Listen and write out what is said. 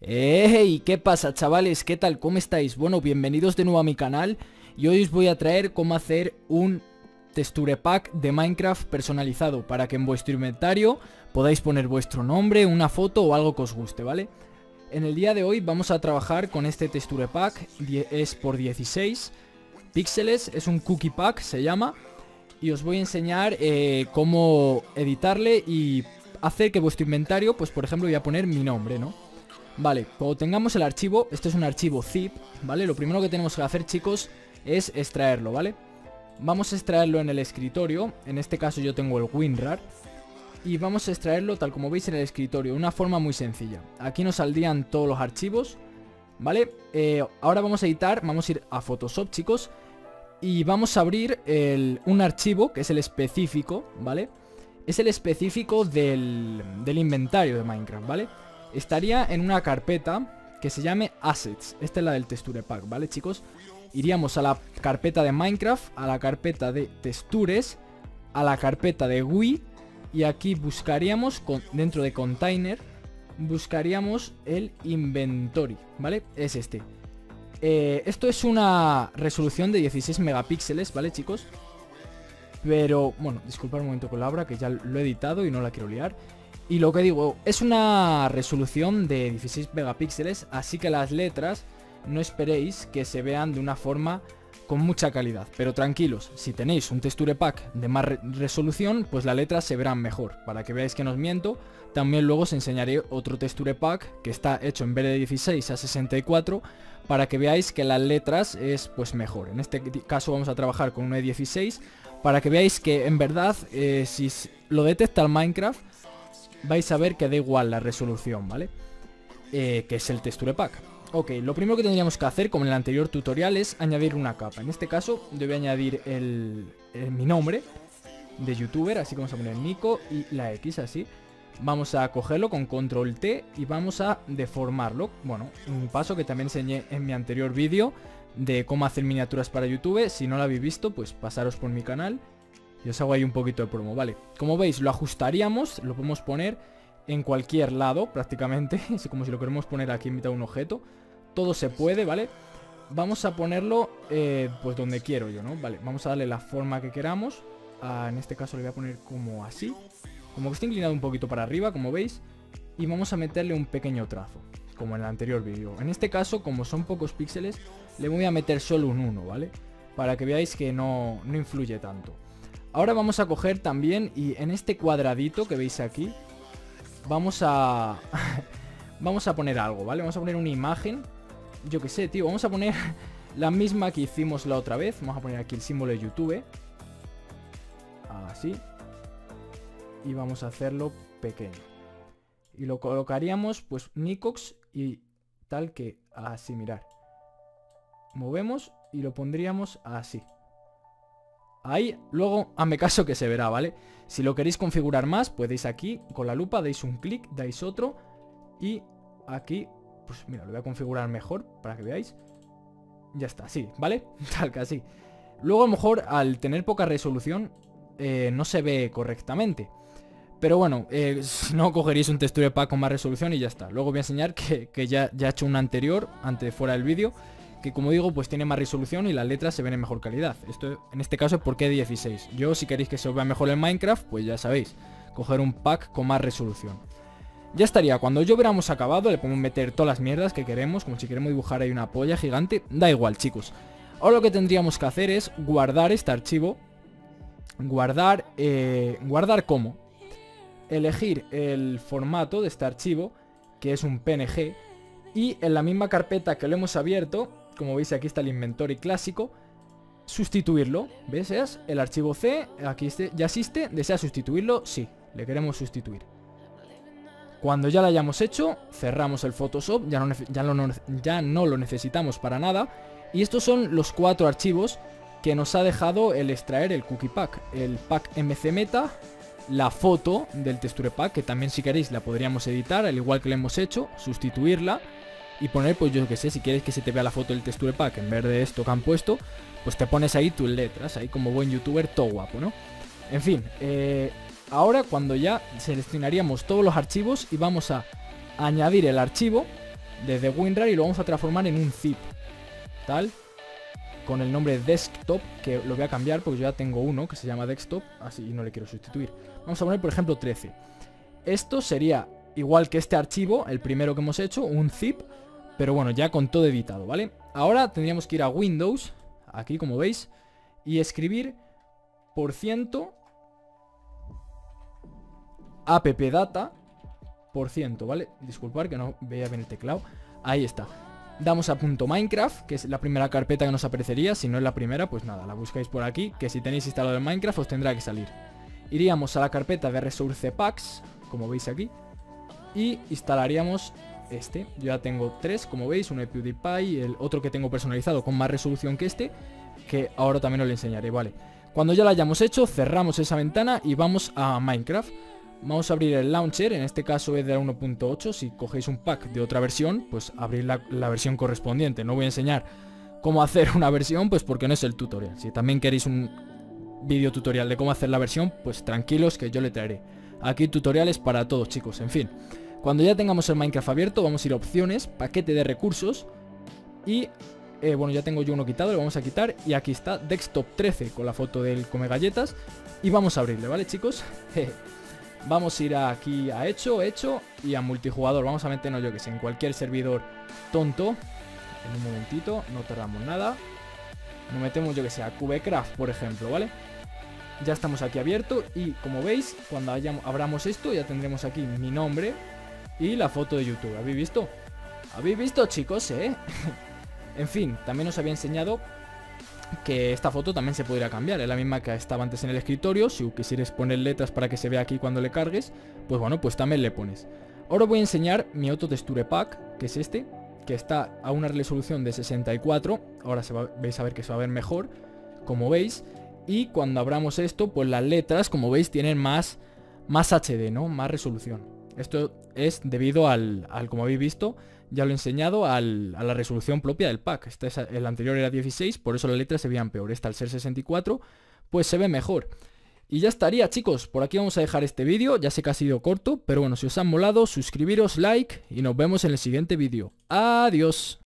¡Hey! ¿Qué pasa, chavales? ¿Qué tal? ¿Cómo estáis? Bueno, bienvenidos de nuevo a mi canal. Y hoy os voy a traer cómo hacer un texture pack de Minecraft personalizado, para que en vuestro inventario podáis poner vuestro nombre, una foto o algo que os guste, ¿vale? En el día de hoy vamos a trabajar con este texture pack. Es por 16 píxeles, es un cookie pack, se llama. Y os voy a enseñar cómo editarle y hacer que vuestro inventario, pues por ejemplo voy a poner mi nombre, ¿no? Vale, cuando tengamos el archivo, este es un archivo zip, ¿vale? Lo primero que tenemos que hacer, chicos, es extraerlo, ¿vale? Vamos a extraerlo en el escritorio, en este caso yo tengo el WinRar. Y vamos a extraerlo tal como veis en el escritorio, de una forma muy sencilla. Aquí nos saldrían todos los archivos, ¿vale? Ahora vamos a editar, vamos a ir a Photoshop, chicos. Y vamos a abrir un archivo que es el específico, ¿vale? Es el específico del inventario de Minecraft, ¿vale? Estaría en una carpeta que se llame Assets. Esta es la del Texture Pack, ¿vale, chicos? Iríamos a la carpeta de Minecraft, a la carpeta de Textures, a la carpeta de GUI. Y aquí buscaríamos, dentro de Container, buscaríamos el Inventory, ¿vale? Es este. Esto es una resolución de 16 megapíxeles, ¿vale, chicos? Pero, bueno, disculpad un momento con la obra, que ya lo he editado y no la quiero liar. Y lo que digo, es una resolución de 16 megapíxeles, así que las letras no esperéis que se vean de una forma con mucha calidad. Pero tranquilos, si tenéis un texture pack de más resolución, pues las letras se verán mejor. Para que veáis que no os miento, también luego os enseñaré otro texture pack que está hecho en vez de 16 a 64, para que veáis que las letras es pues mejor. En este caso vamos a trabajar con uno de 16, para que veáis que en verdad si lo detecta el Minecraft, vais a ver que da igual la resolución, ¿vale? Que es el texture pack. Ok, lo primero que tendríamos que hacer, como en el anterior tutorial, es añadir una capa. En este caso, yo voy a añadir mi nombre de youtuber, así que vamos a poner Nico y la X, así. Vamos a cogerlo con control T y vamos a deformarlo. Bueno, un paso que también enseñé en mi anterior vídeo de cómo hacer miniaturas para YouTube. Si no lo habéis visto, pues pasaros por mi canal y os hago ahí un poquito de promo, ¿vale? Como veis, lo ajustaríamos, lo podemos poner en cualquier lado, prácticamente. Es como si lo queremos poner aquí en mitad de un objeto. Todo se puede, ¿vale? Vamos a ponerlo, pues donde quiero yo, ¿no? Vale, vamos a darle la forma que queramos. En este caso le voy a poner como así, como que está inclinado un poquito para arriba, como veis. Y vamos a meterle un pequeño trazo, como en el anterior vídeo. En este caso, como son pocos píxeles, le voy a meter solo un 1, ¿vale? Para que veáis que no influye tanto. Ahora vamos a coger también, y en este cuadradito que veis aquí, Vamos a poner algo, ¿vale? Vamos a poner una imagen. Yo qué sé, tío. Vamos a poner la misma que hicimos la otra vez. Vamos a poner aquí el símbolo de YouTube. Así. Y vamos a hacerlo pequeño. Y lo colocaríamos, pues, Nicox y tal que así, mirad. Movemos y lo pondríamos así. Ahí, luego, hazme caso que se verá, ¿vale? Si lo queréis configurar más, podéis aquí, con la lupa, dais un clic, dais otro. Y aquí, pues mira, lo voy a configurar mejor para que veáis. Ya está, así, ¿vale? Tal que así. Luego a lo mejor, al tener poca resolución, no se ve correctamente. Pero bueno, si no, cogeréis un texture pack con más resolución y ya está. Luego voy a enseñar que ya he hecho un anterior, antes de fuera del vídeo, que como digo, pues tiene más resolución y las letras se ven en mejor calidad. Esto en este caso es porque 16. Yo, si queréis que se os vea mejor en Minecraft, pues ya sabéis, coger un pack con más resolución. Ya estaría. Cuando yo hubiéramos acabado, le podemos meter todas las mierdas que queremos, como si queremos dibujar ahí una polla gigante. Da igual, chicos. Ahora lo que tendríamos que hacer es guardar este archivo. Guardar, ¿guardar cómo? Elegir el formato de este archivo, que es un PNG. Y en la misma carpeta que lo hemos abierto, como veis aquí está el inventory clásico, sustituirlo. ¿Ves? Es el archivo C, aquí ya existe. ¿Desea sustituirlo? Sí, le queremos sustituir. Cuando ya lo hayamos hecho, cerramos el Photoshop, ya no lo necesitamos para nada. Y estos son los 4 archivos que nos ha dejado el extraer el cookie pack. El pack mcmeta, la foto del texture pack, que también si queréis la podríamos editar, al igual que la hemos hecho, sustituirla. Y poner, pues yo que sé, si quieres que se te vea la foto del texture pack en vez de esto que han puesto, pues te pones ahí tus letras, ahí como buen youtuber, todo guapo, ¿no? En fin, ahora cuando ya seleccionaríamos todos los archivos y vamos a añadir el archivo desde WinRar y lo vamos a transformar en un zip, tal, con el nombre desktop, que lo voy a cambiar porque yo ya tengo uno que se llama desktop, así, y no le quiero sustituir. Vamos a poner, por ejemplo, 13. Esto sería igual que este archivo, el primero que hemos hecho, un zip, pero bueno, ya con todo editado, ¿vale? Ahora tendríamos que ir a Windows, aquí como veis, y escribir %appdata, ¿vale? Disculpar que no veía bien el teclado. Ahí está. Damos a .minecraft, que es la primera carpeta que nos aparecería. Si no es la primera, pues nada, la buscáis por aquí, que si tenéis instalado el Minecraft os tendrá que salir. Iríamos a la carpeta de Resource Packs, como veis aquí, y instalaríamos este. Yo ya tengo 3, como veis, uno de PewDiePie, el otro que tengo personalizado con más resolución que este, que ahora también os lo enseñaré, ¿vale? Cuando ya lo hayamos hecho, cerramos esa ventana y vamos a Minecraft. Vamos a abrir el launcher, en este caso es de la 1.8, si cogéis un pack de otra versión, pues abrir la versión correspondiente. No voy a enseñar cómo hacer una versión, pues porque no es el tutorial. Si también queréis un vídeo tutorial de cómo hacer la versión, pues tranquilos que yo le traeré. Aquí tutoriales para todos, chicos, en fin. Cuando ya tengamos el Minecraft abierto, vamos a ir a opciones, paquete de recursos, y bueno, ya tengo yo uno quitado, lo vamos a quitar, y aquí está Desktop 13 con la foto del come galletas, y vamos a abrirle, ¿vale, chicos? Vamos a ir aquí a hecho y a multijugador. Vamos a meternos, yo que sé, en cualquier servidor tonto. En un momentito, no tardamos nada. Nos metemos, yo que sé, a Cubecraft, por ejemplo, ¿vale? Ya estamos aquí abierto y como veis, cuando abramos esto ya tendremos aquí mi nombre y la foto de YouTube. ¿Habéis visto? ¿Habéis visto, chicos, eh? En fin, también os había enseñado que esta foto también se podría cambiar. Es la misma que estaba antes en el escritorio. Si quisieres poner letras para que se vea aquí cuando le cargues, pues bueno, pues también le pones. Ahora os voy a enseñar mi Auto Texture Pack, que es este, que está a una resolución de 64. Ahora vais a ver que se va a ver mejor, como veis. Y cuando abramos esto, pues las letras, como veis, tienen más HD, ¿no? Más resolución. Esto es debido al como habéis visto, ya lo he enseñado, a la resolución propia del pack. Este es, el anterior era 16, por eso las letras se veían peor. Esta, al ser 64, pues se ve mejor. Y ya estaría, chicos. Por aquí vamos a dejar este vídeo. Ya sé que ha sido corto, pero bueno, si os han molado, suscribiros, like, y nos vemos en el siguiente vídeo. Adiós.